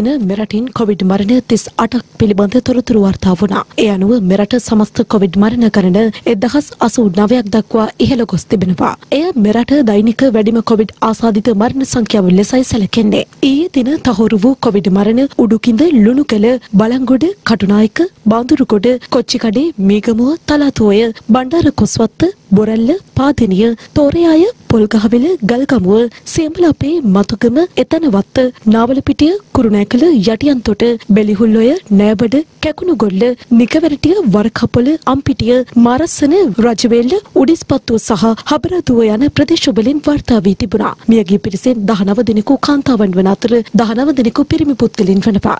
දින මෙරටින් කොවිඩ් මරණ 38ක් පිළිබඳ තොරතුරු වාර්තා වුණා. ඒ අනුව මෙරට සමස්ත කොවිඩ් මරණ ගණන 1089ක් දක්වා ඉහළ ගොස් තිබෙනවා. එය මෙරට දෛනික වැඩිම කොවිඩ් ආසාදිත මරණ සංඛ්‍යාව ලෙසයි සැලකෙන්නේ. ඊයේ දින තහවුරු වූ කොවිඩ් මරණ උඩුකිඳ, ලුණුකැල, බලංගොඩ, කටුනායක, බාඳුරුගොඩ, කොච්චිකඩේ, මීගමුව, තලාතෝය, බණ්ඩාර කොස්වත්ත, බොරැල්ල, පාදෙනිය, තෝරයාය, පොල්ගහවෙල, ගල්ගමුව, සේඹලපේ, මතුගම, එතනවත්ත, නාවලපිටිය, කුරුණෑකල, යටියන්තොට, බෙලිහුල්ලොය, නෑබඩ, කැකුණුගොල්ල, නිකවැරටිය, වරකපොල, අම්පිටිය, මාරස්සන, රජවේල්ල, උඩිස්පත්තුව සහ හබරදුව යන ප්‍රදේශවලින් වාර්තා වී තිබුණා. මියගිය පිරිසෙන් 19 දිනකු කාන්තාවන් වන අතර 19 දිනකු පිරිමි පුද්ගලයන් වෙනවා.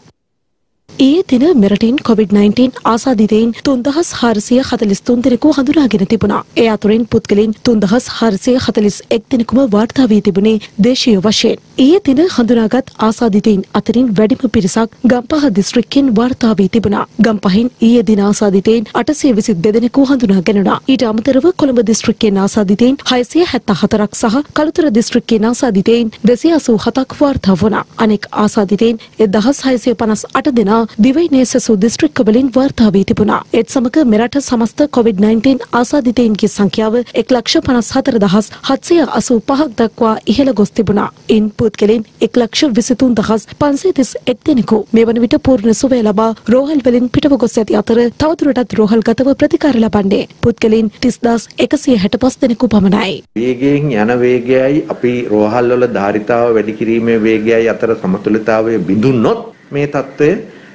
ඒ දින මෙරටින් COVID-19 ආසාදිතයින් 3443 දෙනෙකු හඳුනාගෙන තිබුණා. ඒ අතරින් පුද්ගලයන් 3441 දෙනෙකුම වාර්තා වී තිබුණේ දේශීය වශයෙන්. ඒ දින හඳුනාගත් ආසාදිතයින් අතරින් වැඩිම පිරිසක් ගම්පහ දිස්ත්‍රික්කයෙන් වාර්තා වී තිබුණා. ගම්පහෙන් ඊයේ දින ආසාදිතයින් 822 දෙනෙකු හඳුනාගෙනුණා. ඊට අමතරව කොළඹ දිස්ත්‍රික්කයෙන් ආසාදිතයින් 674ක් සහ කළුතර දිස්ත්‍රික්කයෙන් ආසාදිතයින් 287ක් වාර්තා වුණා. අනෙක් ආසාදිතයින් 1658 දෙනා දිවයිනේ සසු දිස්ත්‍රික්කවලින් වාර්තා වී තිබුණා. ඒත් සමග මෙරට සමස්ත COVID-19 ආසාදිතයින්ගේ සංඛ්‍යාව 1,54,785ක් දක්වා ඉහළ ගොස් තිබුණා. ඉන් පුද්ගලයන් 1,23,531 දෙනෙකු මේ වන විට පූර්ණ සුවය ලබා රෝහල්වලින් පිටව ගොස් ඇති අතර තවදුරටත් රෝහල්ගතව ප්‍රතිකාර ලබන්නේ පුද්ගලයන් 30,165 දෙනෙකු පමණයි. වේගයෙන් යන වේගයයි අපි රෝහල්වල ධාරිතාව වැඩි කිරීමේ වේගයයි අතර සමතුලිතතාවය බිඳුනොත් මේ තත්ත්වය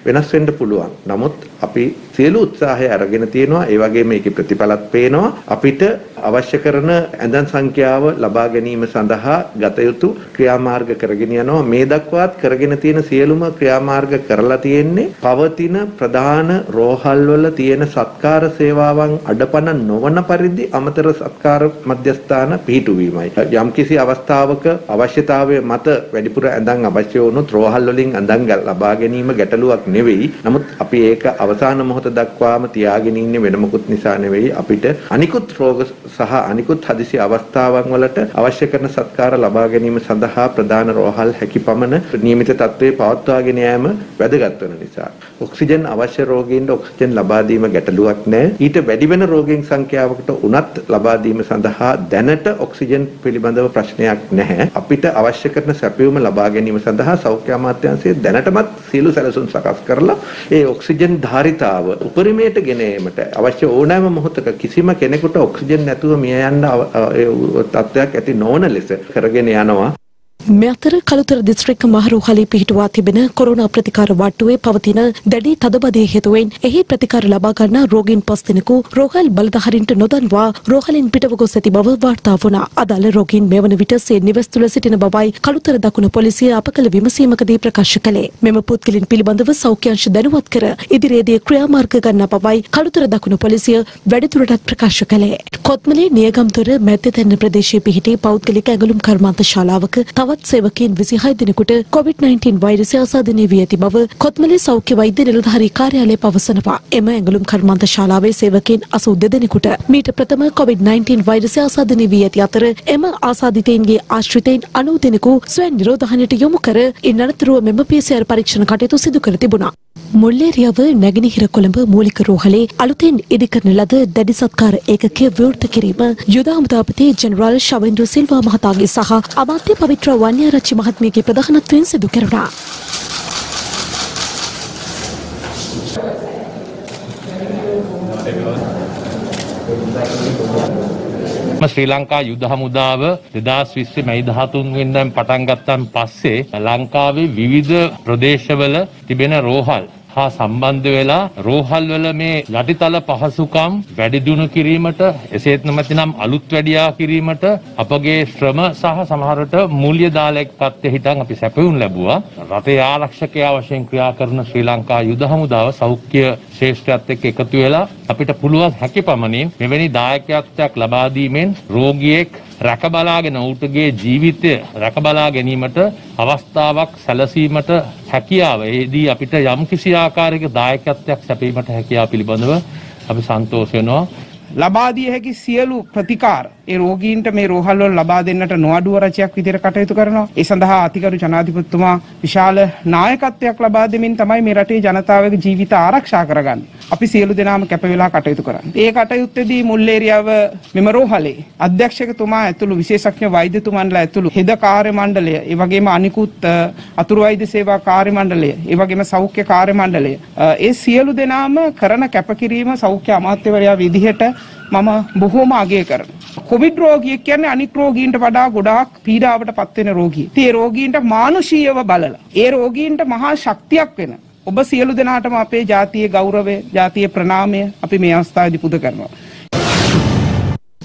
වෙනස් වෙන්න පුළුවන්. නමුත් අපි සියලු උත්සාහය අරගෙන තියෙනවා. ඒ වගේම ඒකේ ප්‍රතිඵලත් පේනවා. අපිට අවශ්‍ය කරන ඇඳන් සංඛ්‍යාව ලබා ගැනීම සඳහා ගත යුතු ක්‍රියාමාර්ග කරගෙන යනවා. මේ දක්වාත් කරගෙන තියෙන සියලුම ක්‍රියාමාර්ග කරලා තියෙන්නේ පවතින ප්‍රධාන රෝහල්වල තියෙන සත්කාර සේවාවන් අඩපණ නොවන පරිදි අමතර සත්කාර මධ්‍යස්ථාන පිහිටුවීමයි. යම්කිසි අවස්ථාවක අවශ්‍යතාවය මත වැඩිපුර ඇඳන් අවශ්‍ය වුණොත් රෝහල්වලින් ඇඳන් ලබා ගැනීම ගැටලුවක් නෙවෙයි. නමුත් අපි ඒක අවසාන මොහොත දක්වාම තියාගෙන ඉන්නේ වෙන මොකුත් නිසා නෙවෙයි. අපිට අනිකුත් රෝග සහ අනිකුත් හදිසි අවස්ථාවන් වලට අවශ්‍ය කරන සත්කාර ලබා ගැනීම සඳහා ප්‍රධාන රෝහල් හැකිපමණ නියමිත තත්ත්වයේ පවත්වාගෙන යාම වැදගත් වෙන නිසා ඔක්සිජන් අවශ්‍ය රෝගීන්ට ඔක්සිජන් ලබා දීම ගැටලුවක් නෑ. ඊට වැඩි වෙන රෝගීන් සංඛ්‍යාවකට උනත් ලබා දීම සඳහා දැනට ඔක්සිජන් පිළිබඳව ප්‍රශ්නයක් නැහැ. අපිට අවශ්‍ය කරන සැපයුම ලබා ගැනීම සඳහා සෞඛ්‍ය අමාත්‍යාංශය දැනටමත් සියලු සැලසුම් සකස් කරලා ඒ ඔක්සිජන් ධාරිතාව උපරිමයට ගෙන ඒමට අවශ්‍ය ඕනෑම මොහොතක කිසිම කෙනෙකුට ඔක්සිජන් නැතුව මිය යන්න තත්ත්වයක් ඇති නොවන ලෙස කරගෙන යනවා. මේ අතර කළුතර දිස්ත්‍රික්ක මහරෝහලේ පිහිටුවා තිබෙන කොරෝනා ප්‍රතිකාර වට්ටුවේ පවතින දැඩි තදබදයේ හේතුවෙන් එහි ප්‍රතිකාර ලබා ගන්නා රෝගීන් 5 දෙනෙකු රෝහල් බලධාරීන්ට නොදන්වා රෝහලින් පිටව ගොස් ඇති බව වාර්තා වුණා. අදාළ රෝගීන් මෙවන විට සේ නිවෙස් තුළ සිටින බවයි කළුතර දකුණු පොලිසිය අපකල විමසීමකදී ප්‍රකාශ කළේ. මෙම පුද්ගලයන් පිළිබඳව සෞඛ්‍ය අංශ දැනුවත් කර ඉදිරියේදී ක්‍රියාමාර්ග ගන්න බවයි කළුතර දකුණු පොලිසිය වැඩිදුරටත් ප්‍රකාශ කළේ. කොත්මලේ නියගම්තොර මැද්දතැන්න ප්‍රදේශයේ පිහිටි පෞද්ගලික ඇඟලුම් කර්මාන්ත ශාලාවක තවත් සේවකයන් 26 දිනකට COVID-19 වෛරසය ආසාදනය වී ඇති බව කොත්මලේ සෞඛ්‍ය වෛද්‍ය නිලධාරී කාර්යාලය පවසනවා. එම ඇඟලුම් කර්මාන්ත ශාලාවේ සේවකයන් 82 දෙනෙකුට මීට ප්‍රථම COVID-19 වෛරසය ආසාදනය වී ඇති අතර එම ආසාදිතයින්ගේ ආශ්‍රිතයින් 90 දෙනෙකු ස්වයං නිරෝධහණයට යොමු කර ඉන් අනතුරුව මෙම PCR පරීක්ෂණ කටයුතු සිදු කර තිබුණා. මුල්ලේරියව නැගෙනහිර කොළඹ මූලික රෝහලේ අලුතෙන් ඉදිකරන ලද දැඩි සත්කාර ඒකකයේ විවෘත කිරීම යුද හමුදාපති ජෙනරාල් ශවින්දු සිල්වා මහතාගේ සහ අමාත්‍ය පවිත්‍ර වන්‍යාරච්චි මහත්මියගේ ප්‍රධානත්වයෙන් සිදු කෙරුණා. ශ්‍රී ලංකා යුද හමුදාව 2020 මැයි 13 වෙනිදා පටන් ගත්තන් පස්සේ ලංකාවේ විවිධ ප්‍රදේශවල තිබෙන රෝහල් හා සම්බන්ධ වෙලා රෝහල්වල මේ යටිතල පහසුකම් වැඩිදුණු කිරීමට එසේත් නැතිනම් අලුත් වැඩියා කිරීමට අපගේ ශ්‍රම සහ සමහරට මූල්‍ය දායක තත්ත්වෙ හිටන් අපි සැපයුම් ලැබුවා. රටේ ආරක්ෂකයා වශයෙන් ක්‍රියා කරන ශ්‍රී ලංකා යුද හමුදාව සෞඛ්‍ය ශේෂ්ත්‍රයත් එක්ක එකතු වෙලා අපිට පුළුවන් හැකිපමණින් මෙවැනි දායකත්වයක් ලබා දීමෙන් රෝගියෙක් රැකබලාගෙන ඌටගේ ජීවිතය රැකබලා ගැනීමට අවස්ථාවක් සැලසීමට හැකියාව එදී අපිට යම් කිසි ආකාරයක දායකත්වයක් සැපීමට හැකියාව පිළිබඳව අපි සන්තෝෂ වෙනවා. ලබා දී හැකි සියලු ප්‍රතිකාර ඒ රෝගීන්ට මේ රෝහල් වල ලබා දෙන්නට නොඅඩුව රැචියක් විදිහට කටයුතු කරනවා. ඒ සඳහා අතිගරු ජනාධිපතිතුමා විශාල නායකත්වයක් ලබා දෙමින් තමයි මේ රටේ ජනතාවගේ ජීවිත ආරක්ෂා කරගන්නේ. අපි සියලු දෙනාම කැප වෙලා කටයුතු කරන්නේ. ඒ කටයුත්තේදී මුල්ලේරියාව මෙම රෝහලේ අධ්‍යක්ෂකතුමා ඇතුළු විශේෂඥ වෛද්‍යතුමන්ලා ඇතුළු හෙද කාර්ය මණ්ඩලය, ඒ වගේම අනිකුත් අතුරු වෛද්‍ය සේවා කාර්ය මණ්ඩලය, ඒ වගේම සෞඛ්‍ය කාර්ය මණ්ඩලය, ඒ සියලු දෙනාම කරන කැපකිරීම සෞඛ්‍ය අමාත්‍යවරයා විදිහට මම බොහෝම අගය කරනවා. කොවිඩ් රෝගියෙක් කියන්නේ අනික් රෝගීන්ට වඩා ගොඩාක් පීඩාවට පත් වෙන රෝගියෙක්. ඒ රෝගීන්ට මානුෂීයව බලලා, ඒ රෝගීන්ට මහා ශක්තියක් වෙන ඔබ සියලු දෙනාටම අපේ ජාතියේ ගෞරවය, ජාතියේ ප්‍රණාමය අපි මේ අවස්ථාවේදී පුද කරනවා.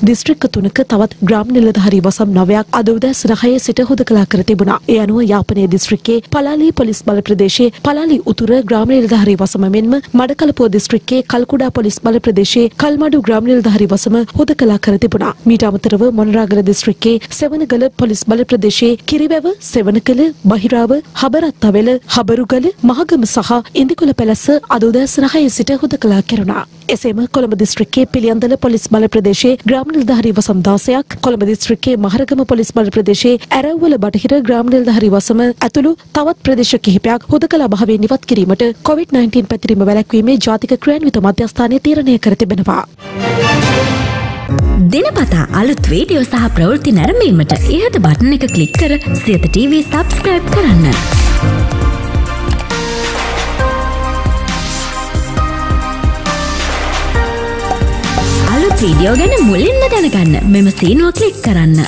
දිස්ත්‍රික්ක තුනක තවත් ග්‍රාම නිලධාරී වසම් 9ක් අද උදැස් 10 සිට හුදකලා කර තිබුණා. ඒ අනුව යාපනයේ දිස්ත්‍රික්කයේ පලාලි පොලිස් බල ප්‍රදේශයේ පලාලි උතුර ග්‍රාම නිලධාරී වසම මෙන්ම මඩකලපුව දිස්ත්‍රික්කයේ කල්කුඩා පොලිස් බල ප්‍රදේශයේ කල්මඩු ග්‍රාම නිලධාරී වසම හුදකලා කර තිබුණා. මීට අමතරව මොනරාගල දිස්ත්‍රික්කයේ සෙවණගල පොලිස් බල ප්‍රදේශයේ කිරිවැව, සෙවණකල, බහිරාව, හබරත්තාවල, හබරුගල, මහගම සහ ඉන්දිකොළ පැලැස්ස අද උදැස් 10 සිට හුදකලා කෙරුණා. එසේම කොළඹ දිස්ත්‍රික්කයේ පිළියන්දල පොලිස් බල ප්‍රදේශයේ ග්‍රාම නිලධාරී වසම් 16ක්, කොළඹ දිස්ත්‍රික්කයේ මහරගම පොලිස් බල ප්‍රදේශයේ ඇරව්වල බටහිර ග්‍රාම නිලධාරී වසම ඇතුළු තවත් ප්‍රදේශ කිහිපයක් හුදකලා භාවයෙන් ඉවත් කිරීමට COVID-19 පැතිරීම වැළැක්වීමේ ජාතික ක්‍රියාන්විත මධ්‍යස්ථානය තීරණය කර තිබෙනවා. දිනපතා අලුත් වීඩියෝ සහ ප්‍රවෘත්ති නැරඹීමට ඉහත බටන් එක ක්ලික් කර සියත TV subscribe කරන්න. අලුත් වීඩියෝ ගැන මුලින්ම දැනගන්න මෙම සීනුව ක්ලික් කරන්න.